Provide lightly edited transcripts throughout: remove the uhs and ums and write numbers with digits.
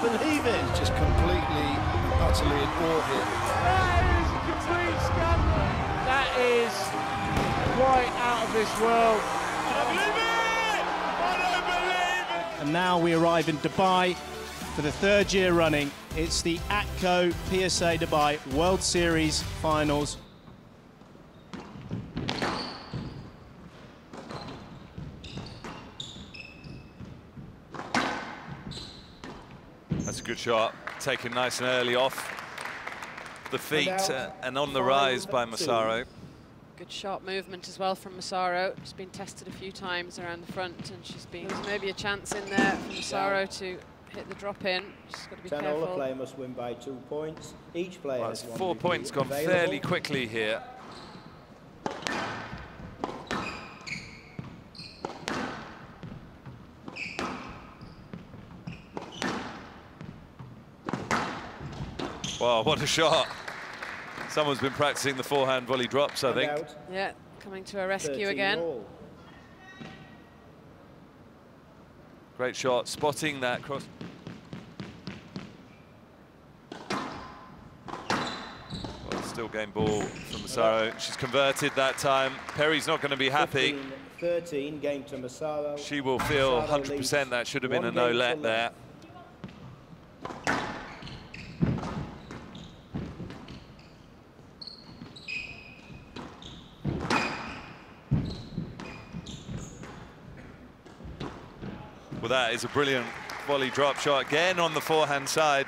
can't believe it. He's just completely, utterly in awe here. That is a complete scandal. That is quite out of this world. I don't believe it! I don't believe it! And now we arrive in Dubai for the third year running. It's the ATCO PSA Dubai World Series Finals. That's a good shot, taken nice and early off the feet and on the rise by Massaro. Good shot movement as well from Massaro. She's been tested a few times around the front, and she's been maybe a chance in there for Massaro to hit the drop in. She's got to be careful. All the player must win by 2 points. Each player has 4 points gone fairly quickly here. Wow, what a shot. Someone's been practicing the forehand volley drops, I think. Yeah, coming to her rescue again. Great shot, spotting that cross. Well, still game ball from Massaro. She's converted that time. Perry's not going to be happy. 13 game to Massaro. She will feel 100% that should have been a no-let there. That is a brilliant volley drop shot again on the forehand side.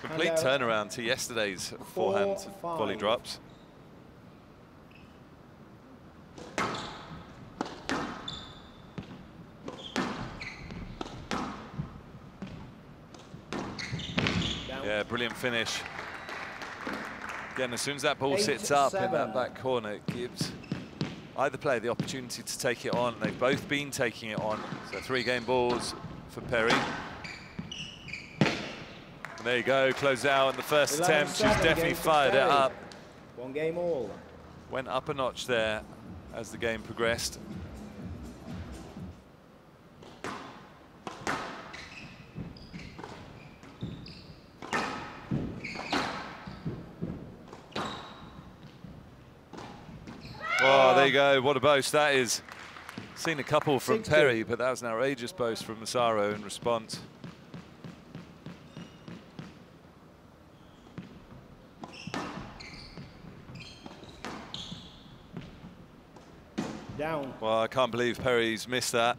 Complete turnaround to yesterday's forehand volley drops. Yeah, brilliant finish. Again, as soon as that ball sits up in that back corner, it gives either player the opportunity to take it on. They've both been taking it on. So 3 game balls for Perry. And there you go, close out in the first attempt. She's definitely fired it up. 1 game all. Went up a notch there as the game progressed. Oh, there you go, what a boast that is. Seen a couple from Perry, but that was an outrageous boast from Massaro in response. Down. Well, I can't believe Perry's missed that.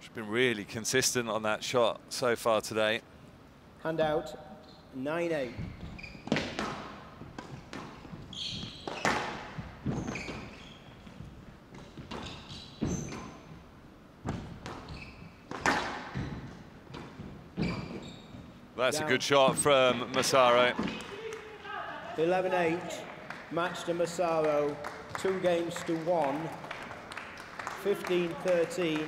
She's been really consistent on that shot so far today. Hand out, 9-8. That's a good shot from Massaro. 11-8, match to Massaro, 2 games to 1, 15-13,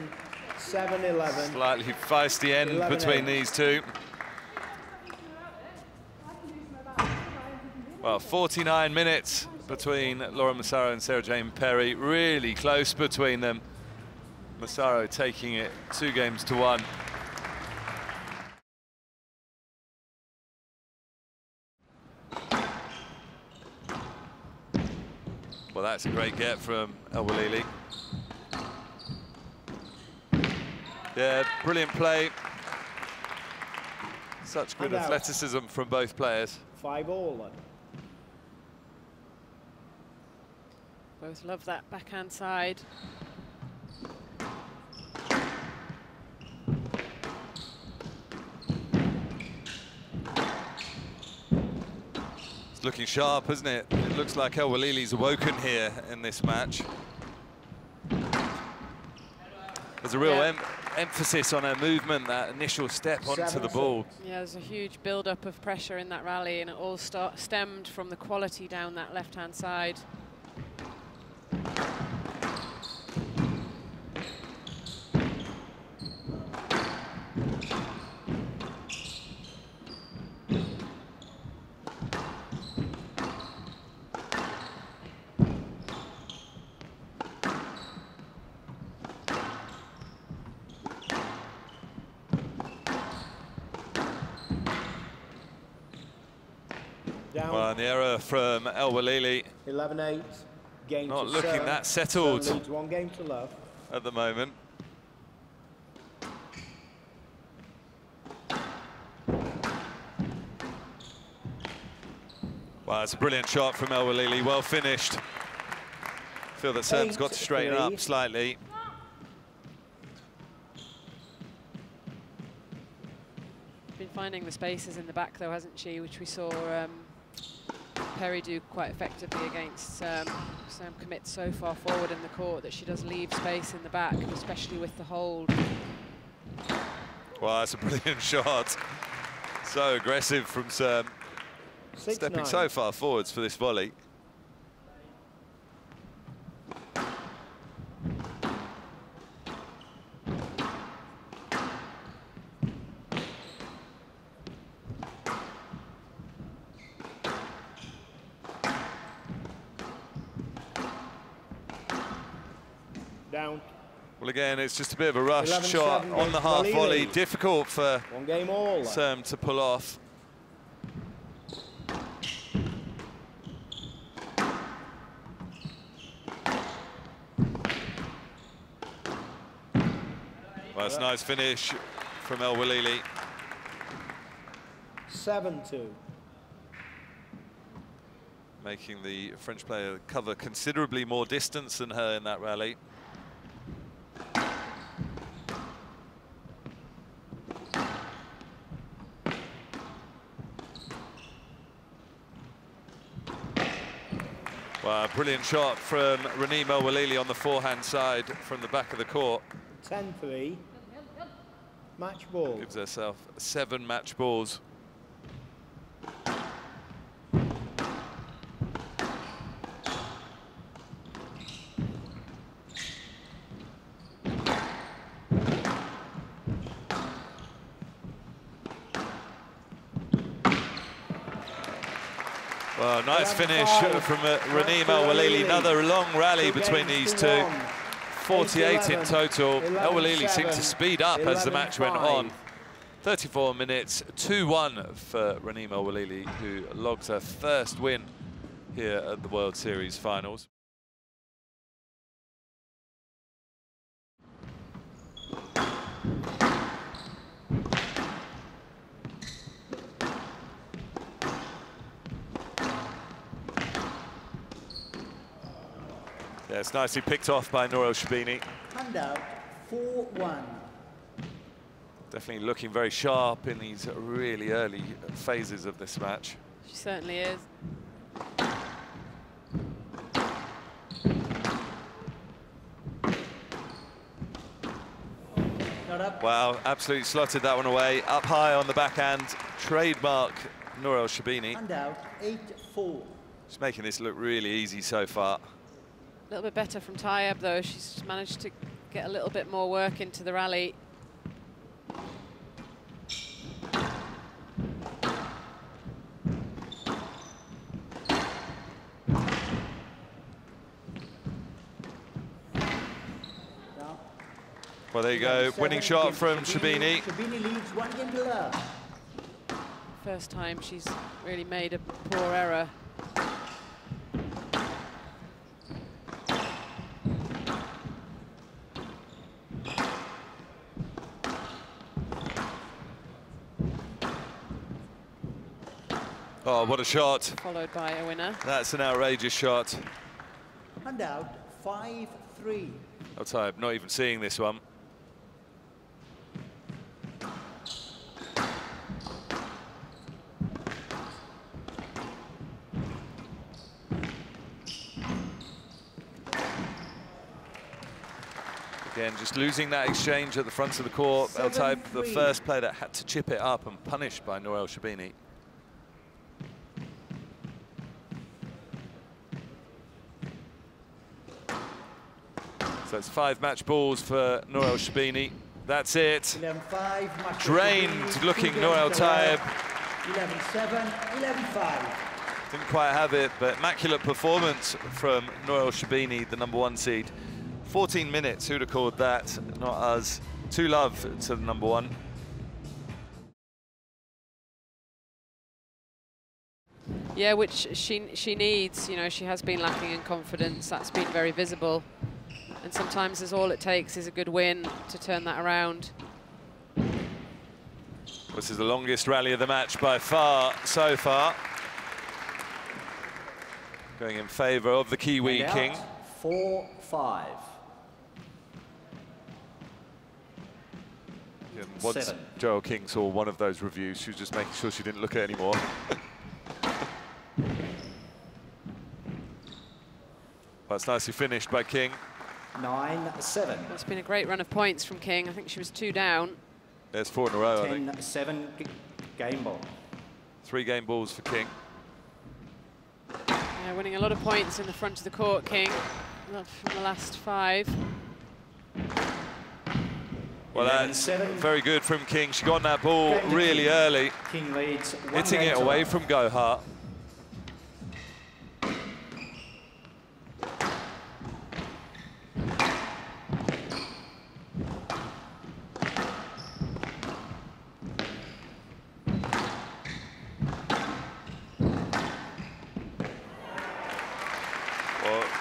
7-11. Slightly feisty end between these two. Well, 49 minutes between Laura Massaro and Sarah-Jane Perry, really close between them. Massaro taking it 2 games to 1. Well, that's a great get from El Welily. Yeah, brilliant play. Such good athleticism from both players. 5-all. Both love that backhand side. Looking sharp, isn't it? It looks like El Welili's awoken here in this match. There's a real emphasis on her movement, that initial step onto the ball. Yeah, there's a huge build-up of pressure in that rally, and it all stemmed from the quality down that left-hand side. Well, an error from El Welily. 11-8, game not to looking seven. That settled. Leads 1 game to love at the moment. Wow, it's a brilliant shot from El Welily, well finished. I feel that Serb's got to straighten up slightly. Been finding the spaces in the back though, hasn't she, which we saw Perry do quite effectively against Sam Commit so far forward in the court that she does leave space in the back, especially with the hold. Wow, that's a brilliant shot. So aggressive from Serb. Stepping so far forwards for this volley. Again, it's just a bit of a rushed shot on the half volley. Difficult for Serm to pull off. Well, it's a nice finish from El Welily. 7-2. Making the French player cover considerably more distance than her in that rally. Brilliant shot from Raneem El Welily on the forehand side from the back of the court. 10-3, match ball. Gives herself 7 match balls. Well, nice finish from Raneem El Welily. Another long rally between these two. 48 in total. El Welily seemed to speed up as the match went on. 34 minutes, 2-1 for Raneem El Welily, who logs her first win here at the World Series Finals. Yeah, it's nicely picked off by Nour El Sherbini. Handout 4-1. Definitely looking very sharp in these really early phases of this match. She certainly is. Wow, absolutely slotted that one away. Up high on the backhand, trademark Nour El Sherbini. Handout 8-4. She's making this look really easy so far. A little bit better from Tayeb, though. She's managed to get a little bit more work into the rally. Well, there you go. Winning shot from Sherbini. Sherbini leads 1 game to love. First time she's really made a poor error. Oh, what a shot. Followed by a winner. That's an outrageous shot. Handout 5-3. El Tayeb not even seeing this one. Again, just losing that exchange at the front of the court. El Tayeb, the first player that had to chip it up and punished by Nour El Sherbini. So it's 5 match balls for Nour El Sherbini. That's it. 11-5. Drained looking Nour El Tayeb. 11-7, 11-5. Didn't quite have it, but immaculate performance from Nour El Sherbini, the number 1 seed. 14 minutes, who'd have called that? Not us. 2-love to the number 1. Yeah, which she needs. You know, she has been lacking in confidence. That's been very visible. And sometimes is all it takes is a good win to turn that around. This is the longest rally of the match by far so far. Going in favour of the Kiwi King. 4-5. Yeah, once Joelle King saw one of those reviews, she was just making sure she didn't look at it anymore. Well, it's nicely finished by King. 9-7. That's been a great run of points from King. I think she was 2 down. There's 4 in a row, 10, I think. 7 game ball. 3 game balls for King. Yeah, winning a lot of points in the front of the court, King. Not from the last 5. Well, that's very good from King. She got that ball really early. King leads. Hitting it away from Gohar.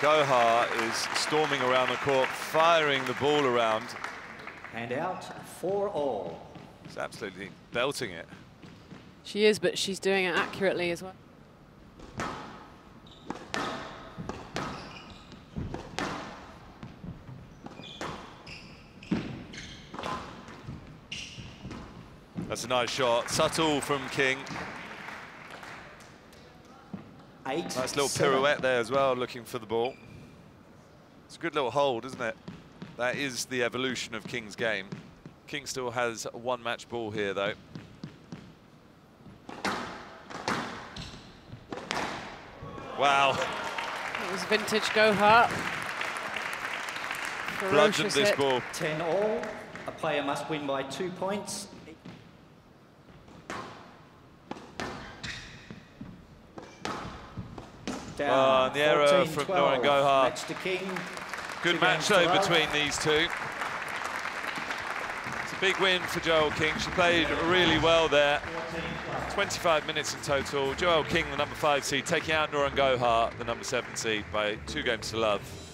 Gohar is storming around the court, firing the ball around. And out 4-all. She's absolutely belting it. She is, but she's doing it accurately as well. That's a nice shot. Subtle from King. Nice little pirouette there as well, looking for the ball. It's a good little hold, isn't it? That is the evolution of King's game. King still has 1 match ball here, though. Wow. It was vintage Gohar. Bludgeoned this ball. 10-all. A player must win by 2 points. And the error from Nouran Gohar. Good match, though, between these two. It's a big win for Joelle King. She played really well there. 25 minutes in total. Joelle King, the number 5 seed, taking out Nouran Gohar, the number 7 seed, by 2 games to love.